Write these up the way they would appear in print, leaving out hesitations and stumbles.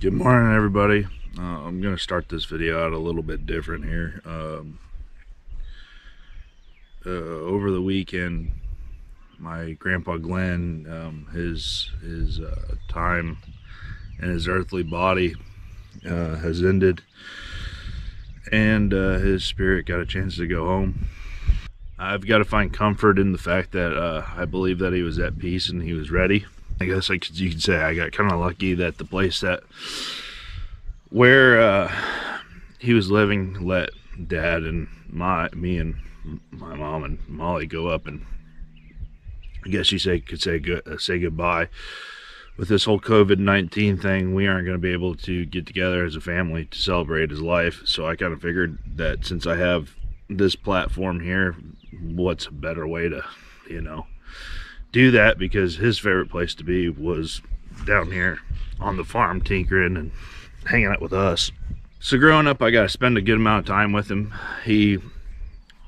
Good morning, everybody. I'm gonna start this video out a little bit different here. Over the weekend, my Grandpa Glen, his time in his earthly body has ended, and his spirit got a chance to go home. I've got to find comfort in the fact that I believe that he was at peace and he was ready. I guess you could say I got kind of lucky that the place where he was living let Dad and me and my mom and Molly go up and I guess you could say goodbye. With this whole COVID-19 thing, we aren't going to be able to get together as a family to celebrate his life. So I kind of figured that since I have this platform here, what's a better way to, you know, do that, because his favorite place to be was down here on the farm tinkering and hanging out with us. So growing up, I got to spend a good amount of time with him. He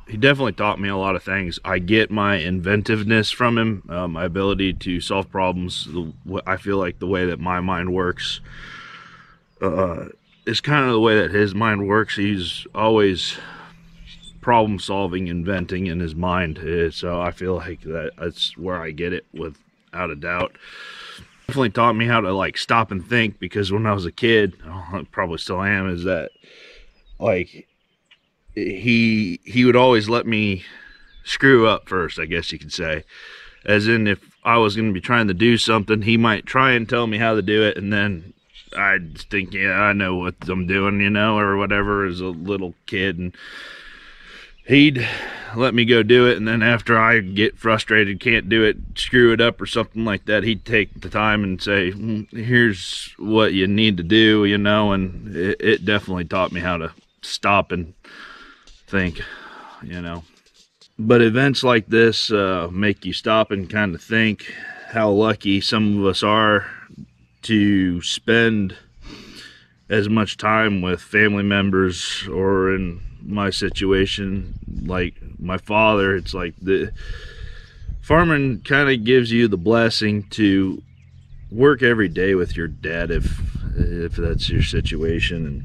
definitely taught me a lot of things. I get my inventiveness from him, my ability to solve problems. I feel like the way that my mind works is kind of the way that his mind works. He's always problem solving, inventing in his mind, so I feel like that's where I get it without a doubt. Definitely taught me how to like stop and think, because when I was a kid, I probably still am, is that like he would always let me screw up first, I guess you could say. As in, if I was going to be trying to do something, he might try and tell me how to do it, and then I'd think, yeah, I know what I'm doing, you know, or whatever, as a little kid. And he'd let me go do it, and then after I get frustrated, can't do it, screw it up or something like that, he'd take the time and say, here's what you need to do, you know. And it definitely taught me how to stop and think, you know. But events like this make you stop and kind of think how lucky some of us are to spend as much time with family members, or in my situation, like my father, it's like the farming kind of gives you the blessing to work every day with your dad, if that's your situation. And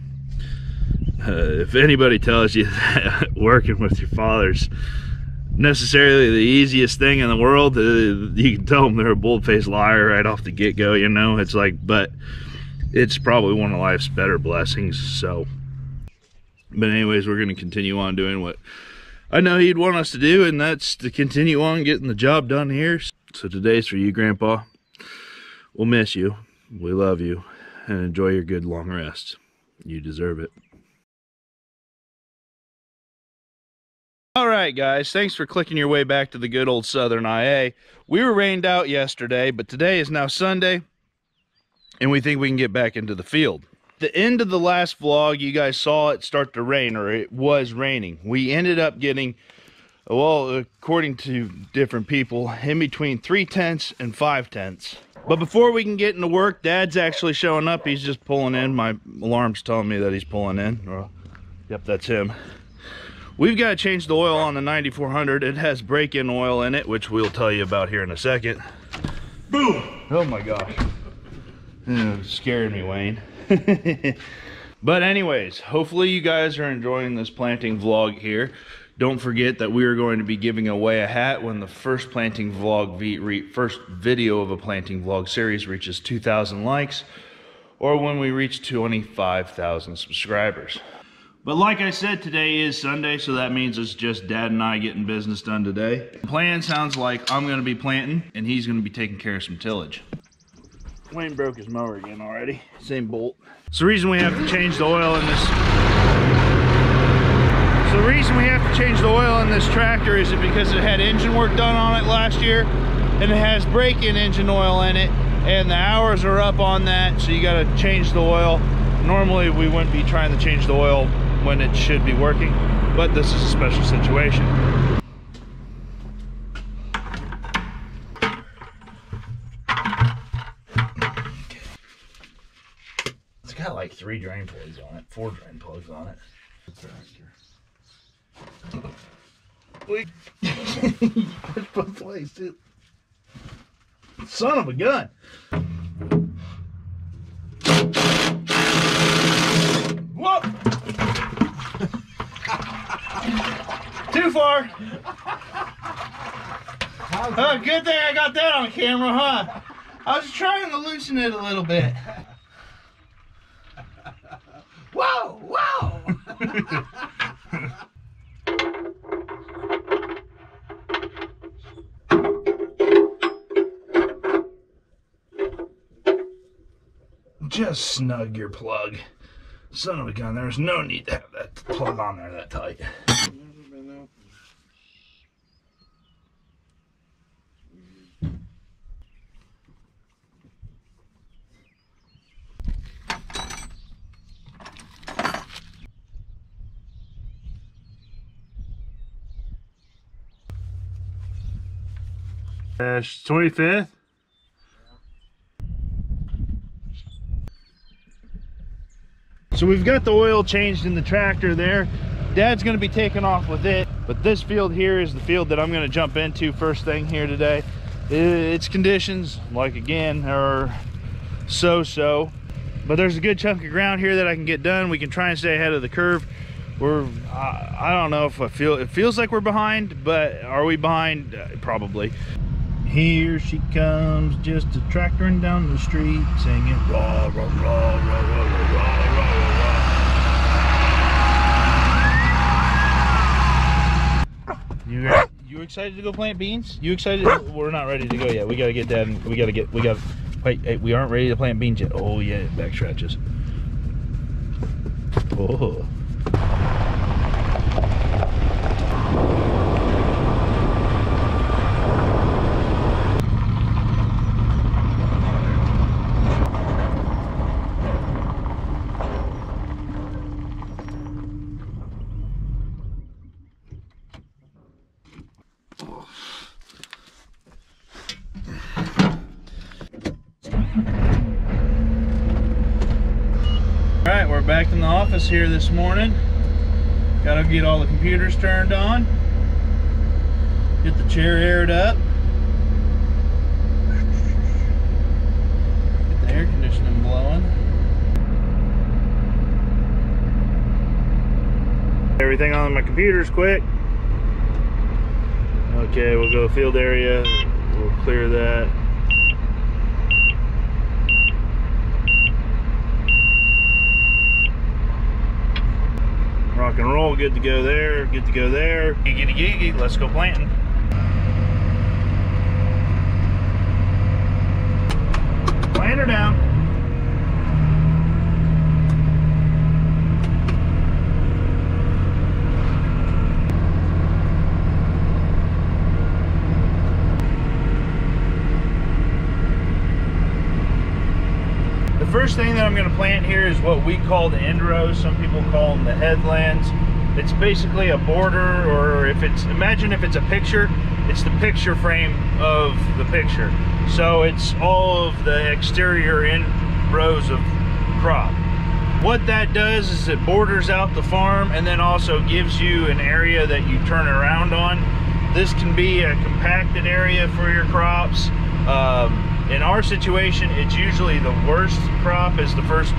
if anybody tells you that working with your father's necessarily the easiest thing in the world, you can tell them they're a bull-faced liar right off the get-go, you know. It's like, but it's probably one of life's better blessings. So, but anyways, we're going to continue on doing what I know he'd want us to do, and that's to continue on getting the job done here. So today's for you, Grandpa. We'll miss you. We love you. And enjoy your good long rest. You deserve it. All right, guys. Thanks for clicking your way back to the good old Southern IA. We were rained out yesterday, but today is now Sunday, and we think we can get back into the field. The end of the last vlog, you guys saw it start to rain, or it was raining. We ended up getting, well, according to different people, in between 3/10 and 5/10. But before we can get into work, Dad's actually showing up. He's just pulling in. My alarm's telling me that he's pulling in. Oh, yep, that's him. We've got to change the oil on the 9400. It has break-in oil in it, which we'll tell you about here in a second. Boom! Oh my gosh. It scared me, Wayne. But anyways, hopefully you guys are enjoying this planting vlog here. Don't forget that we are going to be giving away a hat when the first planting vlog first video of a planting vlog series reaches 2,000 likes, or when we reach 25,000 subscribers. But like I said, today is Sunday, so that means it's just Dad and I getting business done today. The plan sounds like I'm going to be planting and he's going to be taking care of some tillage. Wayne broke his mower again already. Same bolt. So the reason we have to change the oil in this tractor is because it had engine work done on it last year, and it has break-in engine oil in it, and the hours are up on that, so you got to change the oil. Normally we wouldn't be trying to change the oil when it should be working, but this is a special situation. Got like 3 drain plugs on it, 4 drain plugs on it. Wait, that's both ways too. Son of a gun! far? Oh, good thing I got that on camera, huh? I was trying to loosen it a little bit. Whoa, whoa! Just snug your plug. Son of a gun, there's no need to have that plug on there that tight. Dash 25th. So we've got the oil changed in the tractor there. Dad's gonna be taking off with it, but this field here is the field that I'm gonna jump into first thing here today. Its conditions, like again, are so-so, but there's a good chunk of ground here that I can get done. We can try and stay ahead of the curve. We're, I don't know if I feel, it feels like we're behind, but are we behind? Probably. Here she comes, just a tractoring down the street, singing rah, rah, rah, rah, rah, rah, rah, rah. You excited to go plant beans? You excited? We're not ready to go yet. We gotta get that. And wait, we aren't ready to plant beans yet. Oh yeah, it back stretches. Oh. Back in the office here this morning. Gotta get all the computers turned on, get the chair aired up, get the air conditioning blowing. Everything on my computers quick. Okay, we'll go field area, we'll clear that. Rock and roll, good to go there, good to go there. Giggity giggity, let's go planting. Plant her down. First thing that I'm going to plant here is what we call the end rows. Some people call them the headlands. It's basically a border, or if it's, imagine if it's a picture, it's the picture frame of the picture. So it's all of the exterior end rows of crop. What that does is it borders out the farm and then also gives you an area that you turn around on. This can be a compacted area for your crops. In our situation, it's usually the worst crop is the first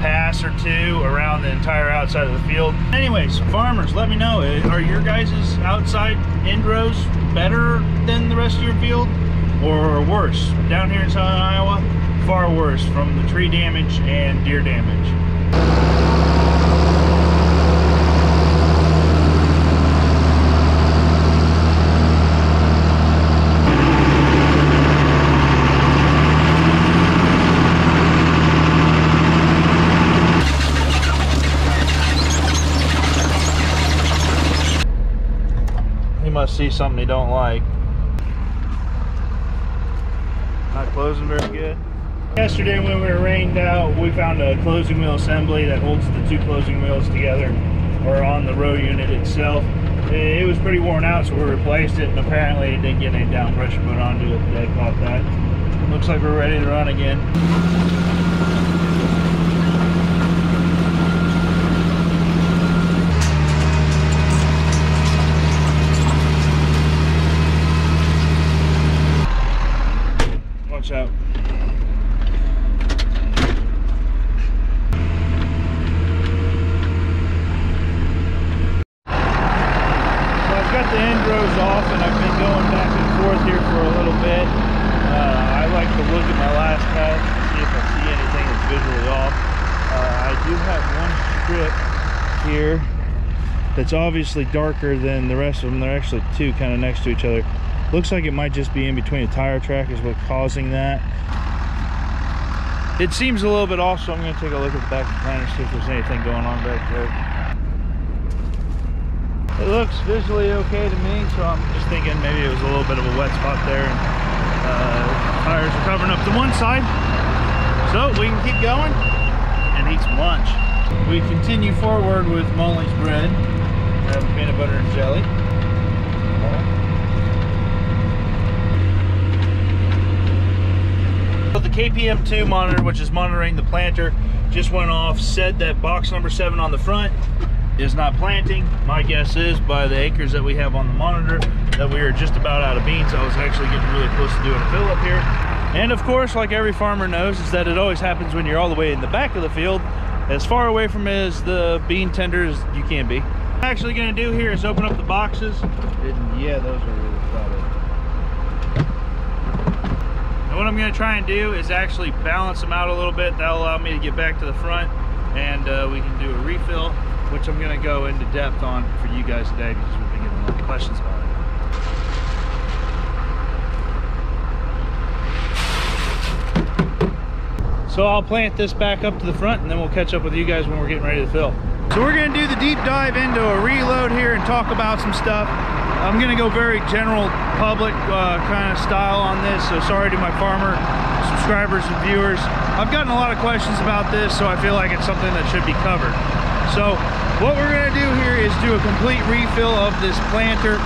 pass or two around the entire outside of the field. Anyways, farmers, let me know, are your guys' outside end rows better than the rest of your field, or worse? Down here in Southern Iowa, far worse from the tree damage and deer damage. Must see something he don't like. Not closing very good. Yesterday when we were rained out, we found a closing wheel assembly that holds the two closing wheels together, or on the row unit itself. It was pretty worn out, so we replaced it, and apparently it didn't get any down pressure put onto it. They caught that. Looks like we're ready to run again. Out. So I've got off. I do have one strip here that's obviously darker than the rest of them. They're actually two kind of next to each other. Looks like it might just be in between a tire track is what's causing that. It seems a little bit off, so I'm going to take a look at the back of the planter and see if there's anything going on back there. It looks visually okay to me, so I'm just thinking maybe it was a little bit of a wet spot there, and tires are covering up to one side. So we can keep going and eat some lunch. We continue forward with Molly's bread. Have peanut butter and jelly. So the KPM2 monitor, which is monitoring the planter, just went off, said that box number 7 on the front is not planting. My guess is by the acres that we have on the monitor that we are just about out of beans. I was actually getting really close to doing a fill up here. And of course, like every farmer knows, is that it always happens when you're all the way in the back of the field, as far away from it as the bean tender as you can be. What I'm actually gonna do here is open up the boxes. And yeah, those are really solid. And what I'm gonna try and do is actually balance them out a little bit. That'll allow me to get back to the front, and we can do a refill, which I'm gonna go into depth on for you guys today because we've been getting a lot of questions about it. So I'll plant this back up to the front and then we'll catch up with you guys when we're getting ready to fill. So we're gonna do the deep dive into a reload here and talk about some stuff. I'm gonna go very general public kind of style on this, so sorry to my farmer subscribers and viewers. I've gotten a lot of questions about this, so I feel like it's something that should be covered. So what we're gonna do here is do a complete refill of this planter.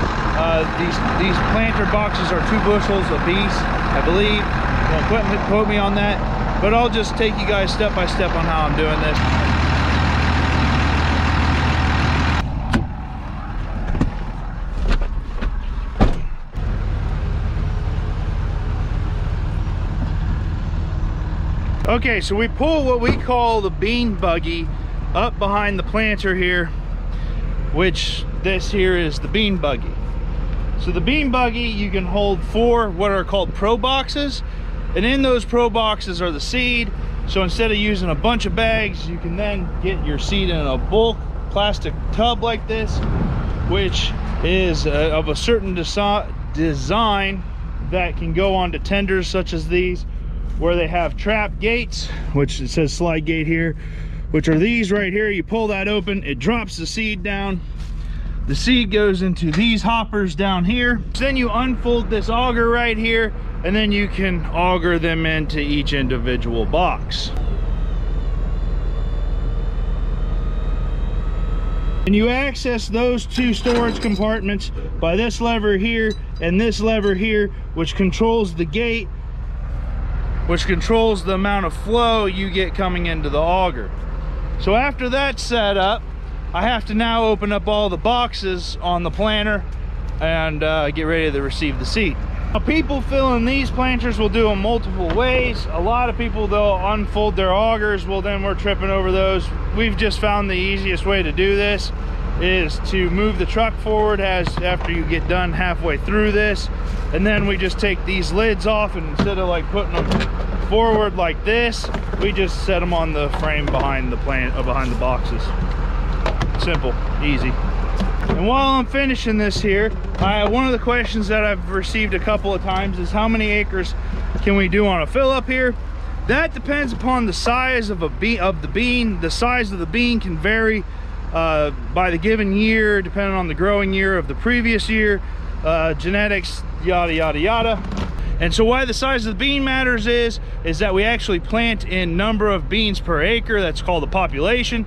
These planter boxes are 2 bushels apiece, I believe. Don't quote me on that, but I'll just take you guys step by step on how I'm doing this. Okay, so we pull what we call the bean buggy up behind the planter here, which this here is the bean buggy. So the bean buggy, you can hold 4 what are called pro boxes, and in those pro boxes are the seed. So instead of using a bunch of bags, you can then get your seed in a bulk plastic tub like this, which is of a certain design that can go on to tenders such as these, where they have trap gates, which it says slide gate here, which are these right here. You pull that open, it drops the seed down. The seed goes into these hoppers down here. Then you unfold this auger right here, and then you can auger them into each individual box. And you access those 2 storage compartments by this lever here and this lever here, which controls the gate, which controls the amount of flow you get coming into the auger. So after that's set up, I have to now open up all the boxes on the planter and get ready to receive the seed. Now, people filling these planters will do them multiple ways. A lot of people, they'll unfold their augers. Well, then we're tripping over those. We've just found the easiest way to do this is to move the truck forward after you get done halfway through this, and then we just take these lids off, and instead of like putting them forward like this, we just set them on the frame behind the behind the boxes. Simple, easy. And while I'm finishing this here, one of the questions that I've received a couple of times is how many acres can we do on a fill up here? That depends upon the size of the bean. The size of the bean can vary by the given year, depending on the growing year of the previous year, genetics, yada yada yada. And so why the size of the bean matters is that we actually plant in number of beans per acre. That's called the population.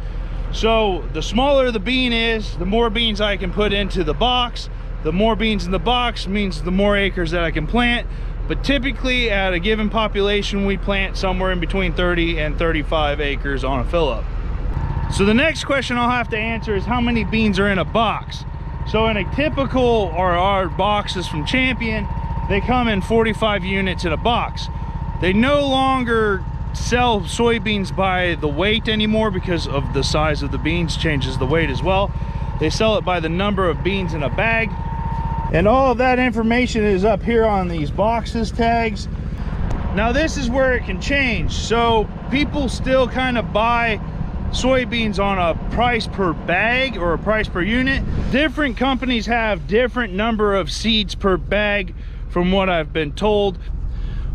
So the smaller the bean is, the more beans I can put into the box. The more beans in the box means the more acres that I can plant. But typically at a given population, we plant somewhere in between 30 and 35 acres on a fill-up. So the next question I'll have to answer is how many beans are in a box. So in a typical, or our boxes from Champion, they come in 45 units in a box. They no longer sell soybeans by the weight anymore because of the size of the beans changes the weight as well. They sell it by the number of beans in a bag. And all of that information is up here on these boxes tags. Now this is where it can change. So people still kind of buy soybeans on a price per bag or a price per unit. Different companies have different number of seeds per bag from what I've been told.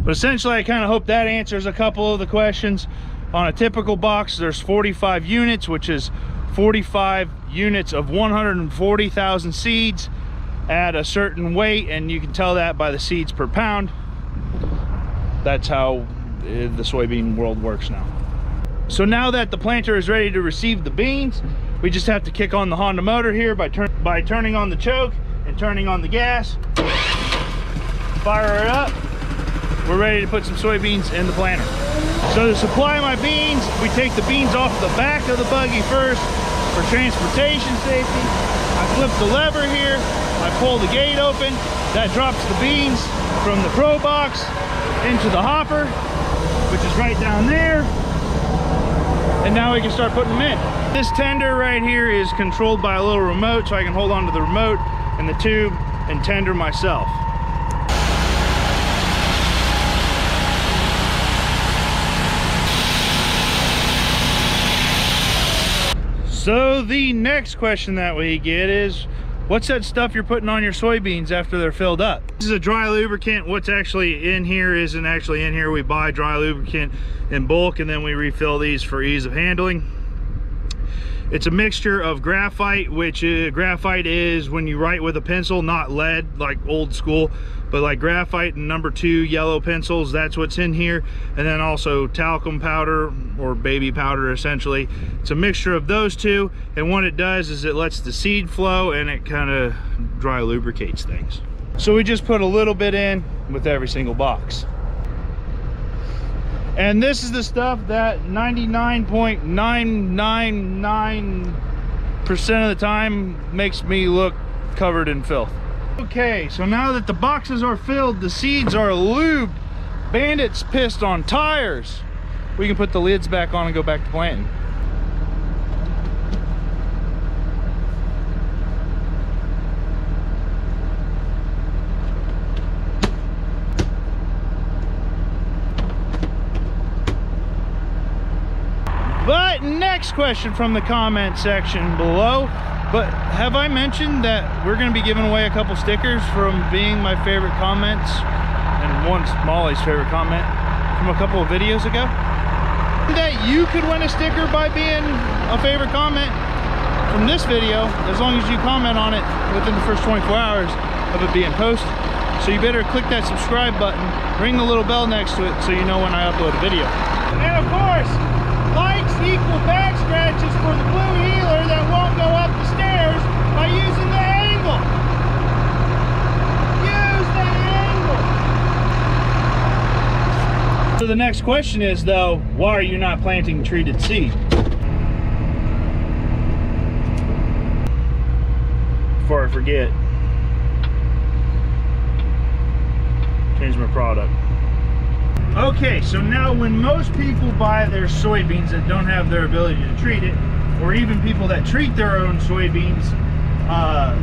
But essentially I kind of hope that answers a couple of the questions. On a typical box, there's 45 units, which is 45 units of 140,000 seeds at a certain weight, and you can tell that by the seeds per pound. That's how the soybean world works now. So now that the planter is ready to receive the beans, we just have to kick on the Honda motor here by turning on the choke and turning on the gas. Fire it up. We're ready to put some soybeans in the planter. So to supply my beans, we take the beans off the back of the buggy first for transportation safety. I flip the lever here. I pull the gate open. That drops the beans from the pro box into the hopper, which is right down there. And now we can start putting them in. This tender right here is controlled by a little remote, so I can hold on to the remote and the tube and tender myself. So the next question that we get is, what's that stuff you're putting on your soybeans after they're filled up? This is a dry lubricant. What's actually in here isn't actually in here. We buy dry lubricant in bulk and then we refill these for ease of handling. It's a mixture of graphite, which graphite is when you write with a pencil, not lead, like old school, but like graphite and #2 yellow pencils, that's what's in here. And then also talcum powder or baby powder, essentially. It's a mixture of those two. And what it does is it lets the seed flow and it kind of dry lubricates things. So we just put a little bit in with every single box. And this is the stuff that 99.999% of the time makes me look covered in filth. Okay, so now that the boxes are filled, the seeds are lubed, bandits pissed on tires, we can put the lids back on and go back to planting. But next question from the comment section below. But have I mentioned that we're going to be giving away a couple stickers from being my favorite comments and once Molly's favorite comment from a couple of videos ago? That you could win a sticker by being a favorite comment from this video as long as you comment on it within the first 24 hours of it being posted. So you better click that subscribe button, ring the little bell next to it so you know when I upload a video. And of course, likes equal back scratches for the blue healer that won't go up the stairs by using the angle. Use the angle. So the next question is though, why are you not planting treated seed? Before I forget, change my product. Okay, so now when most people buy their soybeans that don't have their ability to treat it, or even people that treat their own soybeans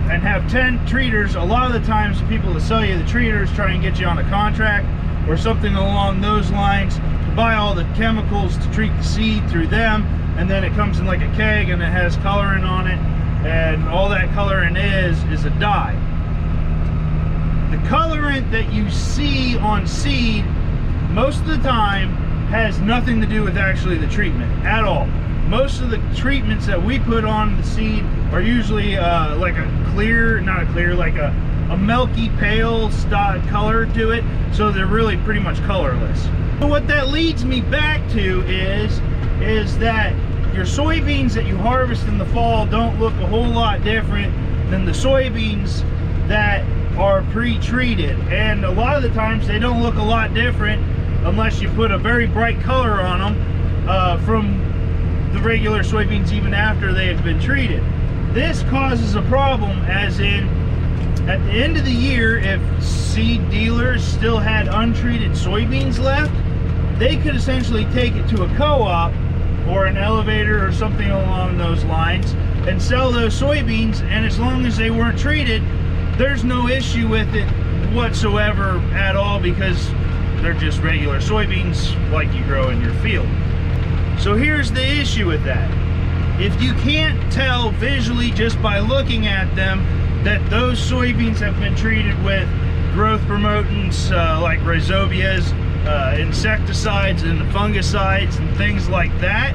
and have 10 treaters, a lot of the times the people that sell you the treaters try and get you on a contract or something along those lines to buy all the chemicals to treat the seed through them, and then it comes in like a keg and it has coloring on it, and all that coloring is a dye. The colorant that you see on seed most of the time has nothing to do with actually the treatment at all. Most of the treatments that we put on the seed are usually like a clear, not a clear, like a milky pale color to it. So they're really pretty much colorless. So what that leads me back to is that your soybeans that you harvest in the fall don't look a whole lot different than the soybeans that are pre-treated. And a lot of the times they don't look a lot different unless you put a very bright color on them from the regular soybeans even after they have been treated. This causes a problem, as in at the end of the year, if seed dealers still had untreated soybeans left, they could essentially take it to a co-op or an elevator or something along those lines and sell those soybeans, and as long as they weren't treated, there's no issue with it whatsoever at all, because They're just regular soybeans like you grow in your field. So here's the issue with that. If you can't tell visually just by looking at them that those soybeans have been treated with growth promotants like rhizobias, insecticides and fungicides and things like that,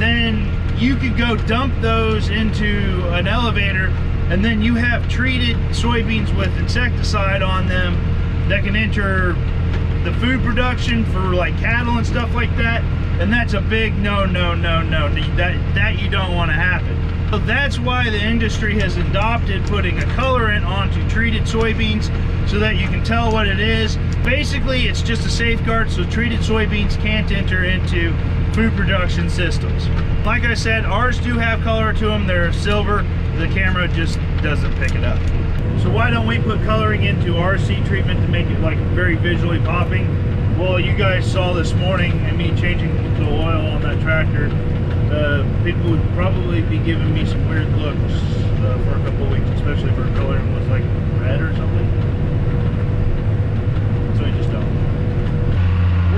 then you could go dump those into an elevator and then you have treated soybeans with insecticide on them that can enter the food production for like cattle and stuff like that, and that's a big no. That you don't want to happen. So that's why the industry has adopted putting a colorant onto treated soybeans so that you can tell what it is. Basically, it's just a safeguard so treated soybeans can't enter into food production systems. Like I said, ours do have color to them. They're silver. The camera just doesn't pick it up. So why don't we put coloring into our seed treatment to make it like very visually popping? Well, you guys saw this morning and me changing the oil on that tractor. People would probably be giving me some weird looks for a couple of weeks, especially if our coloring was like red or something. So we just don't.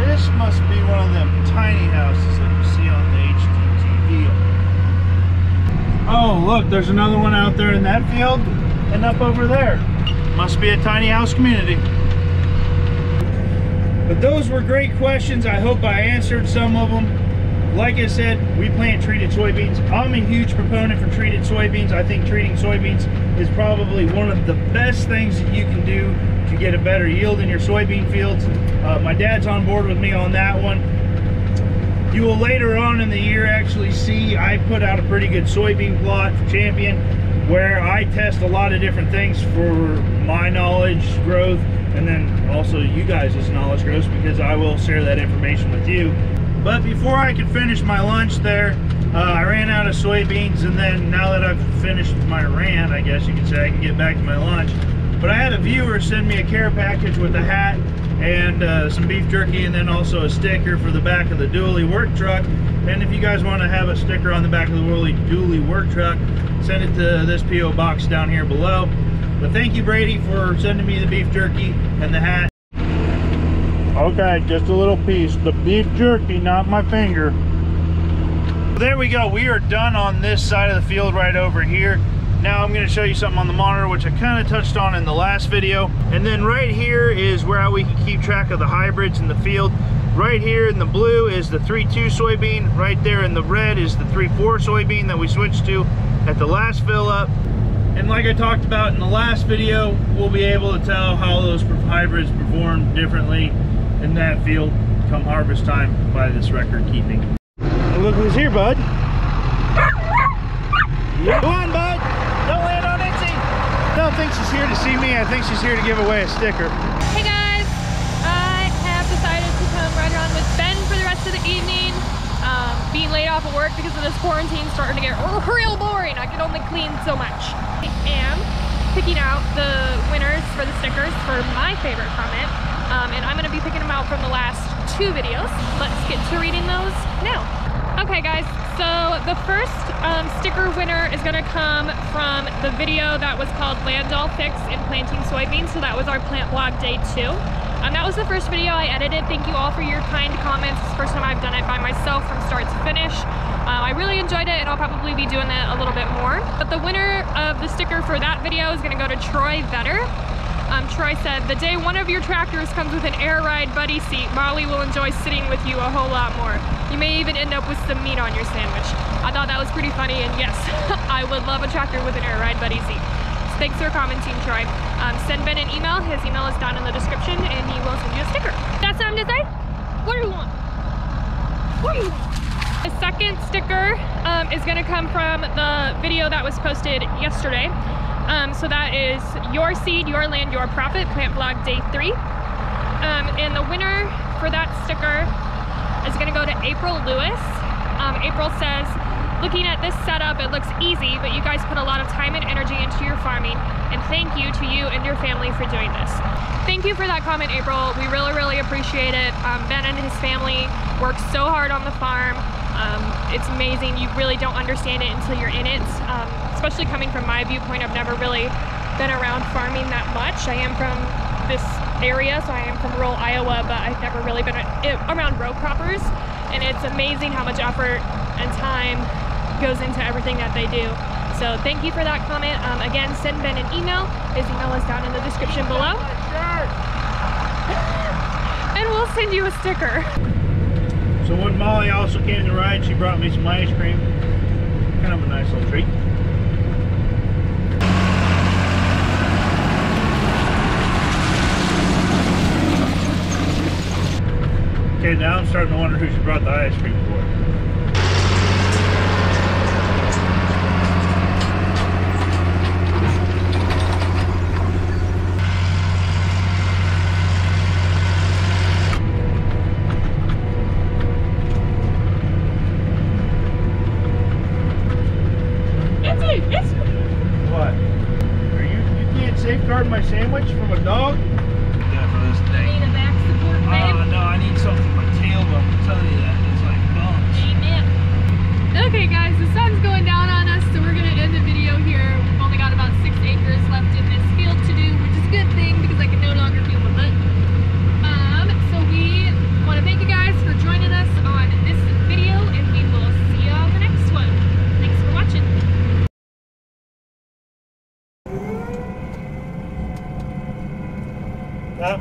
This must be one of them tiny houses that you see on the HGTV. Oh, look, there's another one out there in that field and up over there. Must be a tiny house community. But those were great questions. I hope I answered some of them. Like I said, we plant treated soybeans. I'm a huge proponent for treated soybeans. I think treating soybeans is probably one of the best things that you can do to get a better yield in your soybean fields. My dad's on board with me on that one. You will later on in the year actually see I put out a pretty good soybean plot for Champion where I test a lot of different things for my knowledge growth and then also you guys' knowledge growth, because I will share that information with you. But before I could finish my lunch there, I ran out of soybeans, and then now that I've finished my rant, I guess you could say, I can get back to my lunch. But I had a viewer send me a care package with a hat and some beef jerky, and then also a sticker for the back of the dually work truck. And if you guys want to have a sticker on the back of the dually work truck, send it to this P.O. box down here below. But thank you, Brady, for sending me the beef jerky and the hat. Okay, just a little piece. The beef jerky, not my finger. There we go. We are done on this side of the field right over here. Now I'm going to show you something on the monitor, which I kind of touched on in the last video. And then right here is where we can keep track of the hybrids in the field. Right here in the blue is the 3-2 soybean. Right there in the red is the 3-4 soybean that we switched to at the last fill up. And like I talked about in the last video, we'll be able to tell how those hybrids perform differently in that field come harvest time by this record keeping. Hey, look who's here, bud. Yeah. Come on, bud. Don't land on Itsy. I don't think she's here to see me. I think she's here to give away a sticker. Hey, guys. I have decided to come ride around with Ben for the rest of the evening. Being laid off of work because of this quarantine starting to get real boring. I can only clean so much. I am picking out the winners for the stickers for my favorite comment. And I'm gonna be picking them out from the last two videos. Let's get to reading those now. Okay guys, so the first sticker winner is gonna come from the video that was called Landolf Fix in Planting Soybeans. So that was our plant vlog day 2. That was the first video I edited. Thank you all for your kind comments. It's the first time I've done it by myself from start to finish. I really enjoyed it and I'll probably be doing that a little bit more. But the winner of the sticker for that video is gonna go to Troy Vetter. Troy said, the day one of your tractors comes with an air ride buddy seat, Molly will enjoy sitting with you a whole lot more. You may even end up with some meat on your sandwich. I thought that was pretty funny, and yes, I would love a tractor with an air ride buddy seat. So thanks for commenting, Troy. Send Ben an email. His email is down in the description, and he will send you a sticker. Got something to say? What do you want? What do you want? The second sticker is going to come from the video that was posted yesterday. So that is Your Seed, Your Land, Your Profit, Plant Vlog Day 3. And the winner for that sticker is gonna go to April Lewis. April says, looking at this setup, it looks easy, but you guys put a lot of time and energy into your farming, and thank you to you and your family for doing this. Thank you for that comment, April. We really, really appreciate it. Ben and his family work so hard on the farm. It's amazing. You really don't understand it until you're in it. Especially coming from my viewpoint, I've never really been around farming that much. I am from this area, so I am from rural Iowa, but I've never really been around row croppers, and it's amazing how much effort and time goes into everything that they do. So thank you for that comment. Again, send Ben an email. His email is down in the description below. And we'll send you a sticker. So when Molly also came to ride, she brought me some ice cream. Kind of a nice little treat. Okay, now I'm starting to wonder who she brought the ice cream for.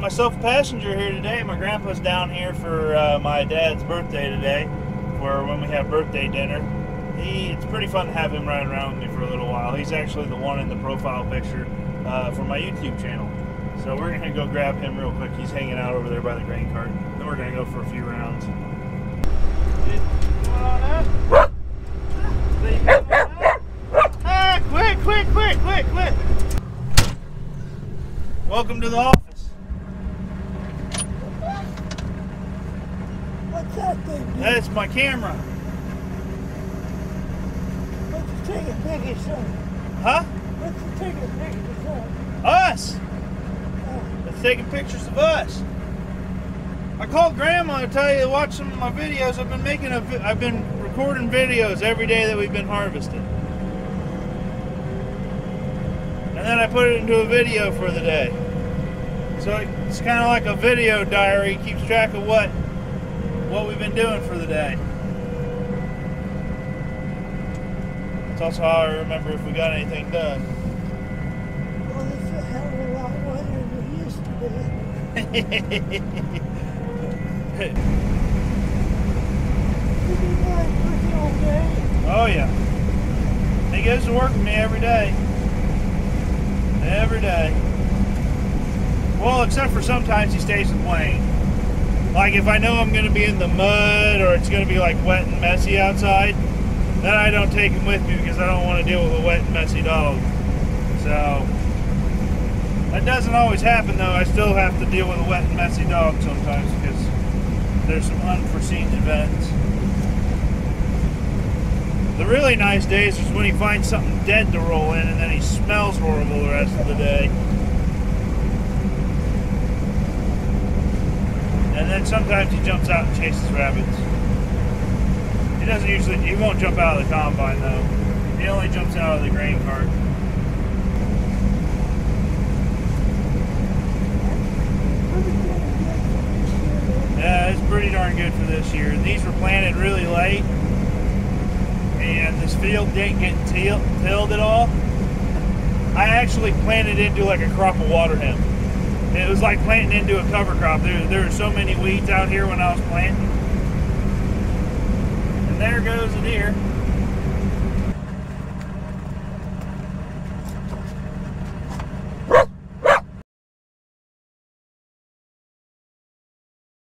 Myself a passenger here today. My grandpa's down here for my dad's birthday today, for when we have birthday dinner. It's pretty fun to have him ride around with me for a little while. He's actually the one in the profile picture for my YouTube channel. So we're gonna go grab him real quick. He's hanging out over there by the grain cart. Then we're gonna go for a few rounds. Ah, quick! Welcome to the office. That's my camera. What's the ticket biggest son? Huh? What's the ticket biggest son? Us! That's taking pictures of us. I called Grandma to tell you to watch some of my videos. I've been making I've been recording videos every day that we've been harvesting. And then I put it into a video for the day. So it's kind of like a video diary. It keeps track of what we've been doing for the day. It's also how I remember if we got anything done. Well, it's a hell of a lot wetter than it used to be. Oh yeah. He goes to work with me every day. Every day. Well, except for sometimes he stays with Wayne. Like if I know I'm going to be in the mud or it's going to be like wet and messy outside, then I don't take him with me because I don't want to deal with a wet and messy dog. So that doesn't always happen though. I still have to deal with a wet and messy dog sometimes because there's some unforeseen events. The really nice days is when he finds something dead to roll in and then he smells horrible the rest of the day. And then sometimes he jumps out and chases rabbits. He won't jump out of the combine though. He only jumps out of the grain cart. Yeah, it's pretty darn good for this year. These were planted really late. And this field didn't get tilled at all. I actually planted into like a crop of water hemp. It was like planting into a cover crop. There were so many weeds out here when I was planting. And there goes a deer.